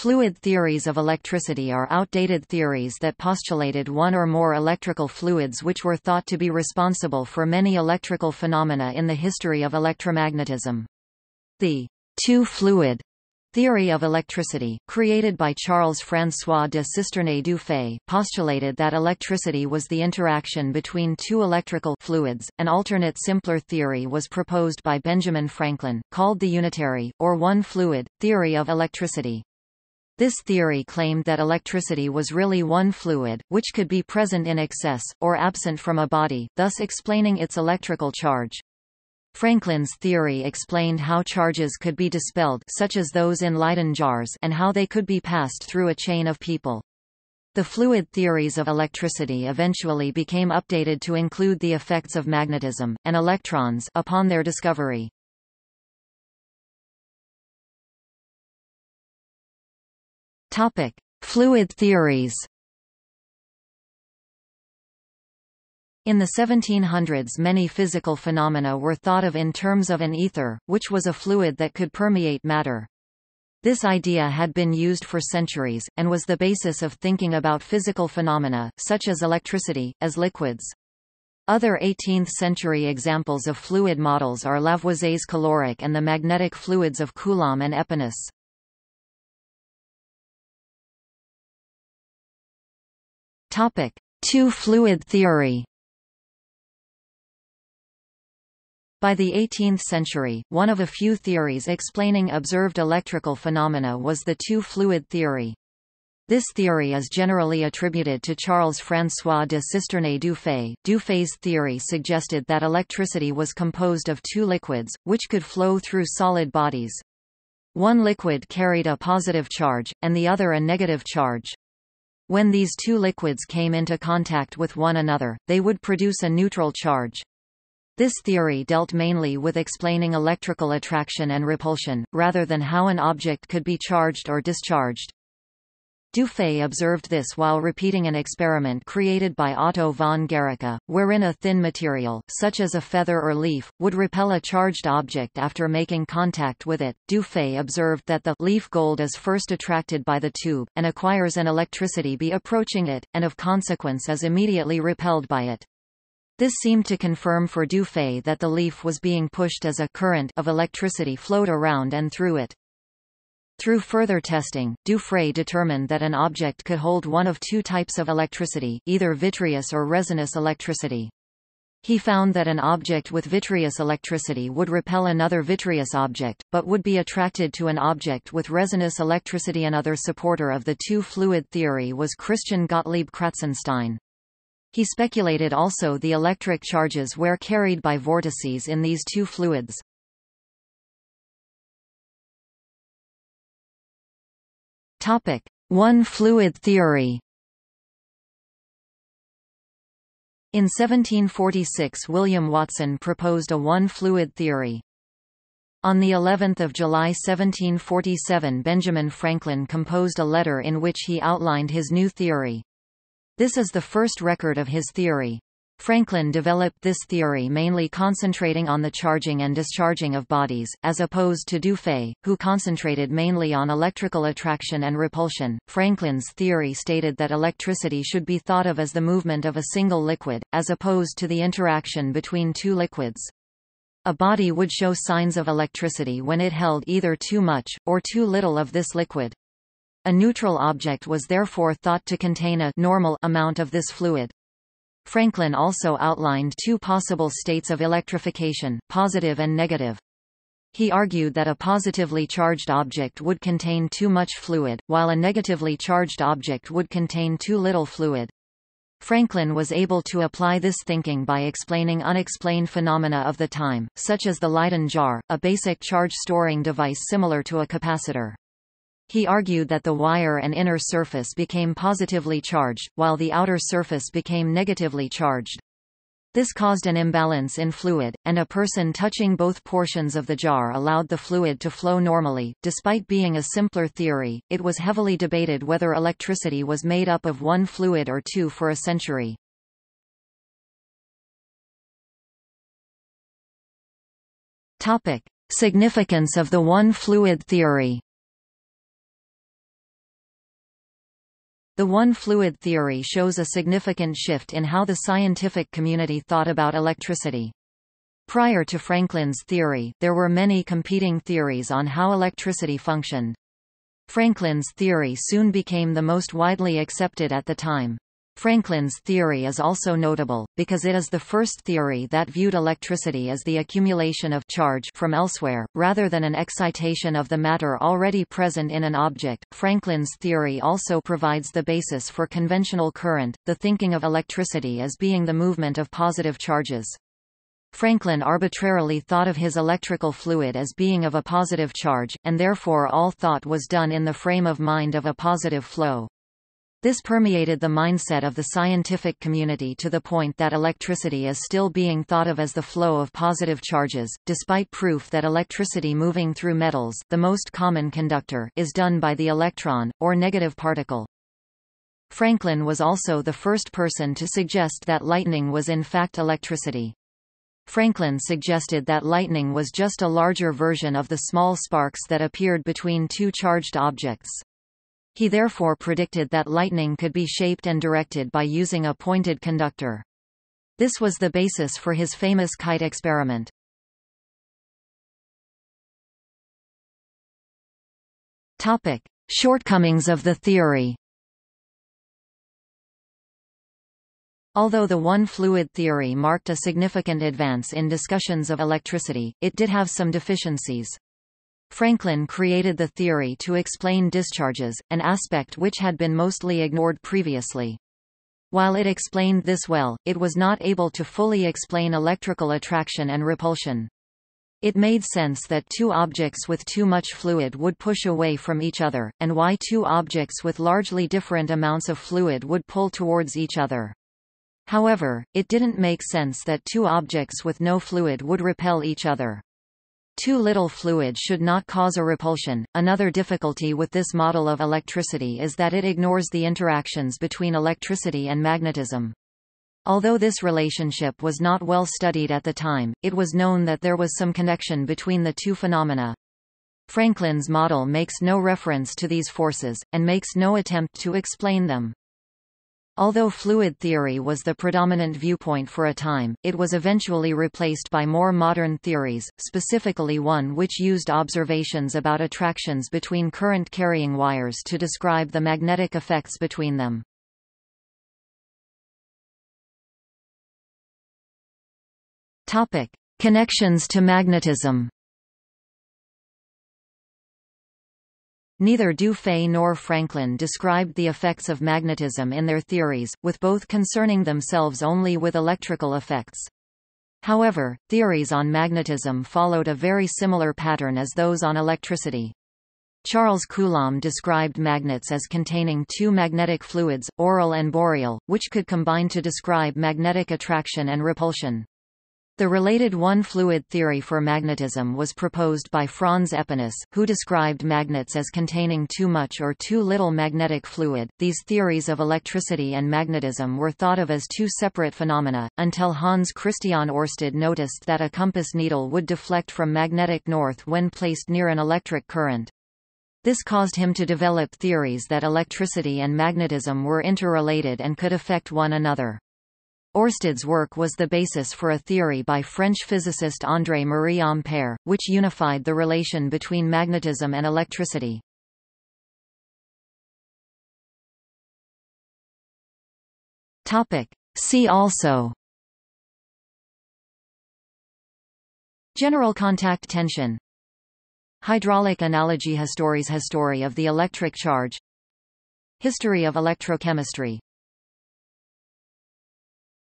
Fluid theories of electricity are outdated theories that postulated one or more electrical fluids which were thought to be responsible for many electrical phenomena in the history of electromagnetism. The two-fluid theory of electricity, created by Charles François de Cisternay du Fay, postulated that electricity was the interaction between two electrical fluids. An alternate simpler theory was proposed by Benjamin Franklin, called the unitary, or one-fluid, theory of electricity. This theory claimed that electricity was really one fluid, which could be present in excess, or absent from a body, thus explaining its electrical charge. Franklin's theory explained how charges could be dispelled, such as those in Leyden jars, and how they could be passed through a chain of people. The fluid theories of electricity eventually became updated to include the effects of magnetism, and electrons, upon their discovery. Topic: Fluid theories. In the 1700s, many physical phenomena were thought of in terms of an ether, which was a fluid that could permeate matter. This idea had been used for centuries, and was the basis of thinking about physical phenomena, such as electricity, as liquids. Other 18th-century examples of fluid models are Lavoisier's caloric and the magnetic fluids of Coulomb and Epinus. Topic: Two-fluid theory. By the 18th century, one of a few theories explaining observed electrical phenomena was the two-fluid theory. This theory is generally attributed to Charles-François de Cisternay du Fay. Du Fay's theory suggested that electricity was composed of two liquids, which could flow through solid bodies. One liquid carried a positive charge, and the other a negative charge. When these two liquids came into contact with one another, they would produce a neutral charge. This theory dealt mainly with explaining electrical attraction and repulsion, rather than how an object could be charged or discharged. Du Fay observed this while repeating an experiment created by Otto von Guericke, wherein a thin material, such as a feather or leaf, would repel a charged object after making contact with it. Du Fay observed that the leaf gold is first attracted by the tube, and acquires an electricity by approaching it, and of consequence is immediately repelled by it. This seemed to confirm for Du Fay that the leaf was being pushed as a current of electricity flowed around and through it. Through further testing, Du Fay determined that an object could hold one of two types of electricity, either vitreous or resinous electricity. He found that an object with vitreous electricity would repel another vitreous object, but would be attracted to an object with resinous electricity. Another supporter of the two-fluid theory was Christian Gottlieb Kratzenstein. He speculated also the electric charges were carried by vortices in these two fluids. Topic: One-fluid theory. In 1746, William Watson proposed a one-fluid theory. On the 11th of July 1747, Benjamin Franklin composed a letter in which he outlined his new theory. This is the first record of his theory. Franklin developed this theory mainly concentrating on the charging and discharging of bodies, as opposed to Du Fay, who concentrated mainly on electrical attraction and repulsion. Franklin's theory stated that electricity should be thought of as the movement of a single liquid, as opposed to the interaction between two liquids. A body would show signs of electricity when it held either too much, or too little of this liquid. A neutral object was therefore thought to contain a normal amount of this fluid. Franklin also outlined two possible states of electrification, positive and negative. He argued that a positively charged object would contain too much fluid, while a negatively charged object would contain too little fluid. Franklin was able to apply this thinking by explaining unexplained phenomena of the time, such as the Leyden jar, a basic charge-storing device similar to a capacitor. He argued that the wire and inner surface became positively charged, while the outer surface became negatively charged. This caused an imbalance in fluid, and a person touching both portions of the jar allowed the fluid to flow normally. Despite being a simpler theory, it was heavily debated whether electricity was made up of one fluid or two for a century. Topic: Significance of the one-fluid theory. The one-fluid theory shows a significant shift in how the scientific community thought about electricity. Prior to Franklin's theory, there were many competing theories on how electricity functioned. Franklin's theory soon became the most widely accepted at the time. Franklin's theory is also notable, because it is the first theory that viewed electricity as the accumulation of charge from elsewhere, rather than an excitation of the matter already present in an object. Franklin's theory also provides the basis for conventional current, the thinking of electricity as being the movement of positive charges. Franklin arbitrarily thought of his electrical fluid as being of a positive charge, and therefore all thought was done in the frame of mind of a positive flow. This permeated the mindset of the scientific community to the point that electricity is still being thought of as the flow of positive charges, despite proof that electricity moving through metals, the most common conductor, is done by the electron, or negative particle. Franklin was also the first person to suggest that lightning was in fact electricity. Franklin suggested that lightning was just a larger version of the small sparks that appeared between two charged objects. He therefore predicted that lightning could be shaped and directed by using a pointed conductor. This was the basis for his famous kite experiment. Topic: Shortcomings of the theory. Although the one-fluid theory marked a significant advance in discussions of electricity, it did have some deficiencies. Franklin created the theory to explain discharges, an aspect which had been mostly ignored previously. While it explained this well, it was not able to fully explain electrical attraction and repulsion. It made sense that two objects with too much fluid would push away from each other, and why two objects with largely different amounts of fluid would pull towards each other. However, it didn't make sense that two objects with no fluid would repel each other. Too little fluid should not cause a repulsion. Another difficulty with this model of electricity is that it ignores the interactions between electricity and magnetism. Although this relationship was not well studied at the time, it was known that there was some connection between the two phenomena. Franklin's model makes no reference to these forces, and makes no attempt to explain them. Although fluid theory was the predominant viewpoint for a time, it was eventually replaced by more modern theories, specifically one which used observations about attractions between current-carrying wires to describe the magnetic effects between them. Topic: Connections to magnetism. Neither Du Fay nor Franklin described the effects of magnetism in their theories, with both concerning themselves only with electrical effects. However, theories on magnetism followed a very similar pattern as those on electricity. Charles Coulomb described magnets as containing two magnetic fluids, aural and boreal, which could combine to describe magnetic attraction and repulsion. The related one-fluid theory for magnetism was proposed by Franz Epinus, who described magnets as containing too much or too little magnetic fluid. These theories of electricity and magnetism were thought of as two separate phenomena, until Hans Christian Oersted noticed that a compass needle would deflect from magnetic north when placed near an electric current. This caused him to develop theories that electricity and magnetism were interrelated and could affect one another. Oersted's work was the basis for a theory by French physicist André-Marie Ampère, which unified the relation between magnetism and electricity. See also: General contact tension, Hydraulic analogy, Histories, History of the electric charge, History of electrochemistry.